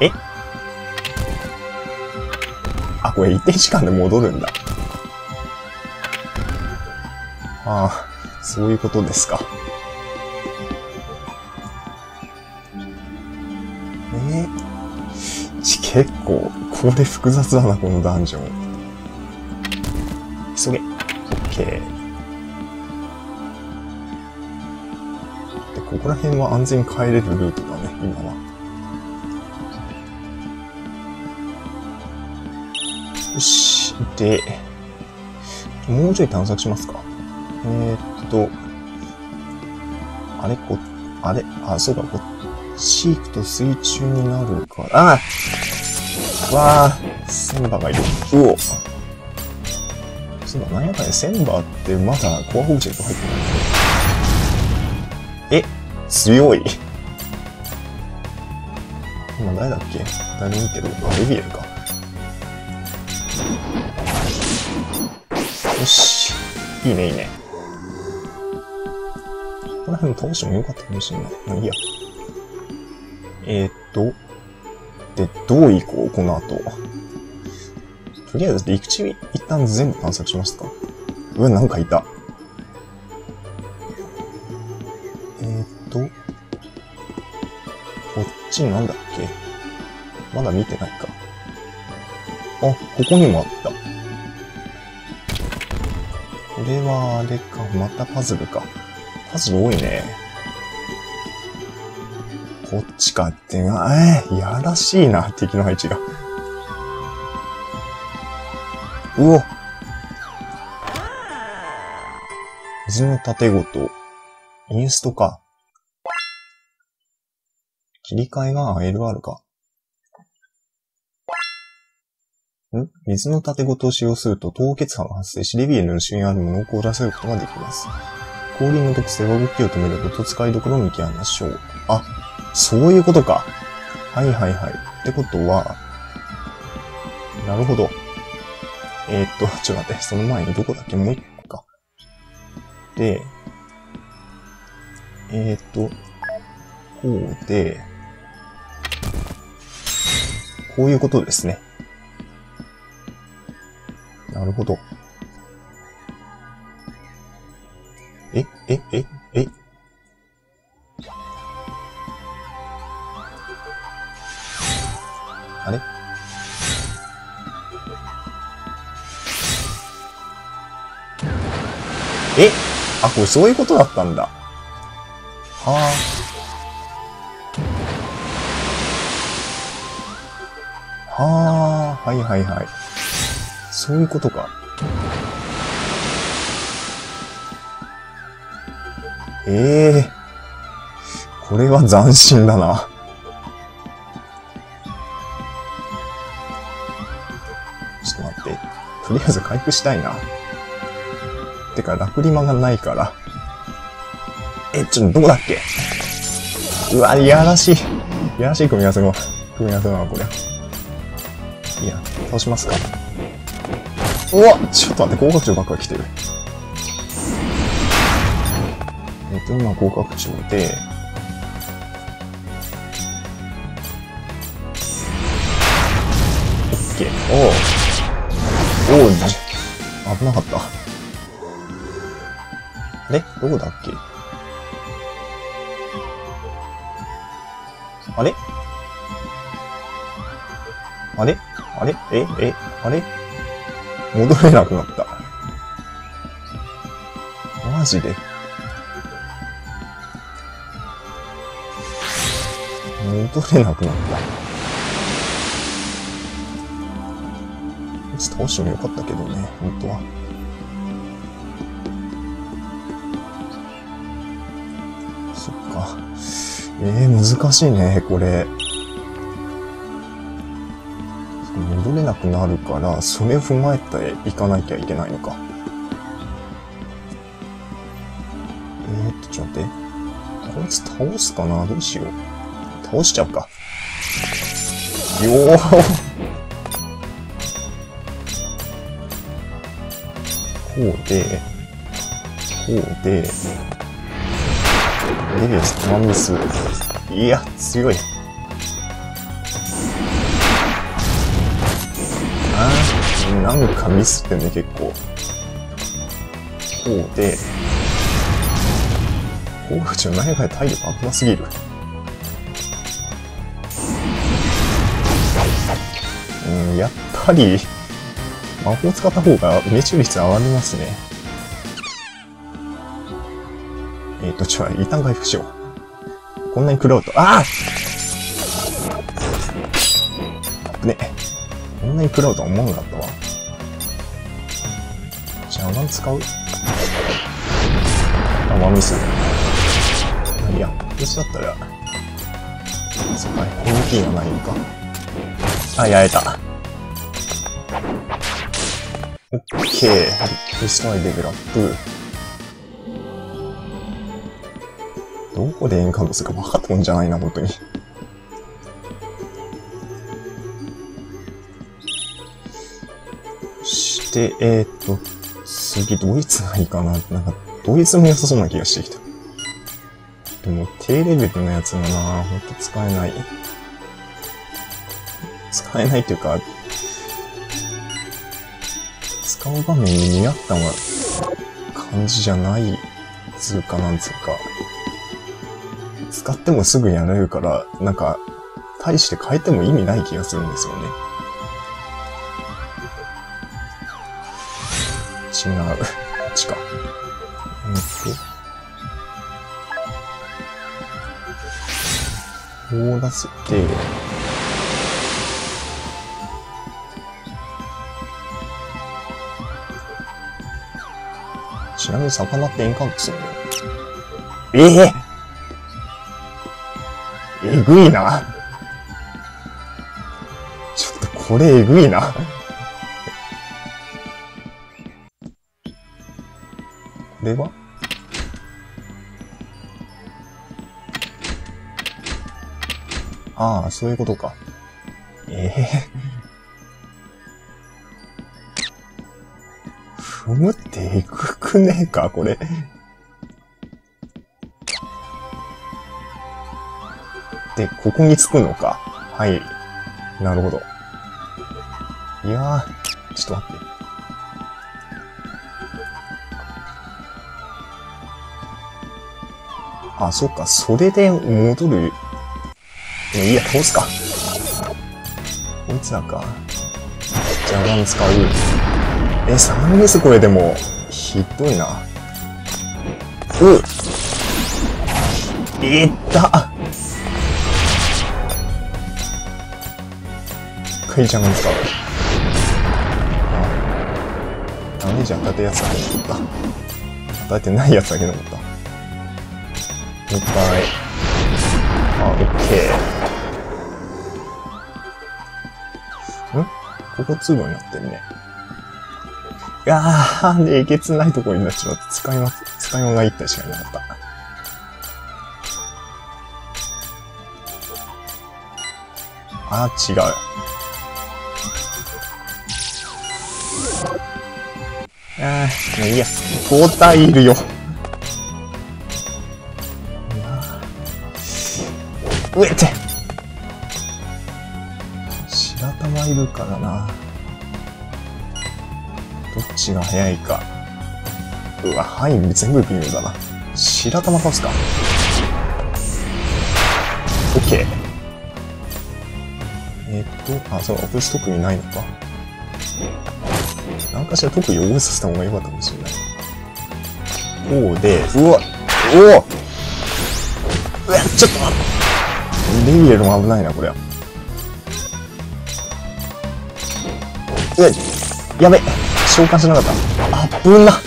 え？あ、これ一定時間で戻るんだ。ああ、そういうことですか。結構、これ複雑だな、このダンジョン。急げ。OK。で、ここら辺は安全に帰れるルートだね、今は。よし。で、もうちょい探索しますか。あれ、あれ、あ、そうだ、こっち行くと水中になるから、あ！わあ、センバーがいる。うお。そうだ、なんやかんや、センバーってまだコアオブジェクト入ってない。え、強い。今誰だっけ？誰見てる？あ、レビエルか。よし。いいね、いいね。ここら辺も倒してもよかったかもしれない。まあいいや。で、どう行こうこの後。とりあえず、陸地一旦全部探索しますか。うわ、なんかいた。こっちなんだっけ？まだ見てないか。あ、ここにもあった。これは、あれか、またパズルか。パズル多いね。こっちかってな、やらしいな、敵の配置が。うお。水の盾ごと。インストか。切り替えが LR か。水の盾ごとを使用すると凍結波が発生し、レビエルの周囲にあるものを凍らせることができます。氷の特性は動きを止めること、使いどころを見極めましょう。あ、そういうことか。はいはいはい。ってことは、なるほど。ちょっと待って、その前にどこだっけ？もう一個か。で、こうで、こういうことですね。なるほど。えあれ？え？あ、これそういうことだったんだ。はあ。はあ、はいはいはい。そういうことか。これは斬新だな。とりあえず回復したいな。てか、ラクリマがないから。ちょっとどこだっけ？うわ、いやらしい。いやらしい組み合わせだな、これ。いや、倒しますか。うわ！ちょっと待って、広角鳥ばっかり来てる。今、広角鳥で、オッケー。おう、危なかった。あれ？どこだっけ？あれ？あれ？あれ？あれ？戻れなくなった。マジで。戻れなくなった。倒してもよかったけどね、本当は。そっか。難しいね、これ。戻れなくなるから、それを踏まえていかなきゃいけないのか。ちょっと待って。こいつ倒すかな？どうしよう。倒しちゃうか。よー。こうで、レビュース、いや、強い。なんかミスってね、結構。こうで、こうちの何かで体力悪魔すぎる。うん、やっぱり、魔法使った方が命中率上がりますね。一旦回復しよう。こんなに食らうと、ああね、こんなに食らうとは思わなかったわ。じゃあ、何使う？あ、ワンミス。いや、私だったら、そっか、MPがないのか。あ、やれた。オッケー。リストアイデベロップ。どこでエンカウントするか分かったもんじゃないな、本当に。して、次、ドイツがいいかな。なんか、ドイツも良さそうな気がしてきた。でも、低レベルのやつもな、ほんと使えない。使えないっていうか、使う場面に似合った感じじゃないつうかなんつうか。使ってもすぐやれるから、なんか、大して変えても意味ない気がするんですよね。違う。こっちか。こう出せて、ちなみに魚ってエンカウントするの？えぐいな。ちょっとこれえぐいな。これは？ああ、そういうことか。踏むってえぐくねえか、これ。で、ここにつくのか。はい。なるほど。いやー、ちょっと待って。あ、そっか。それで戻る。いや、倒すか。こいつらか。じゃあ、何使う？3ミスこれでも、ひどいな。いったクイちゃんが使う。ダメージ与えたやつだけ残った。与えてないやつだけ残った。もう一回。あ、オッケー。ん？ここ通路になってるね。いやー、で、えげつないところになっちまって、使い物が一体しかいなかった。あー、違う。あー、いや、交代いるよ。うえって。白玉いるからな。どっちが早いか。うわ、範囲全部微妙だな。白玉倒すか。オッケー。あ、そう、オプス特にないのか。なんかしら特に汚させた方が良かったかもしれない。こうで、うわ、おお！うわ、ちょっと待って。レイエルも危ないな、これは。うわ、やべ！召喚しなかった。あぶな。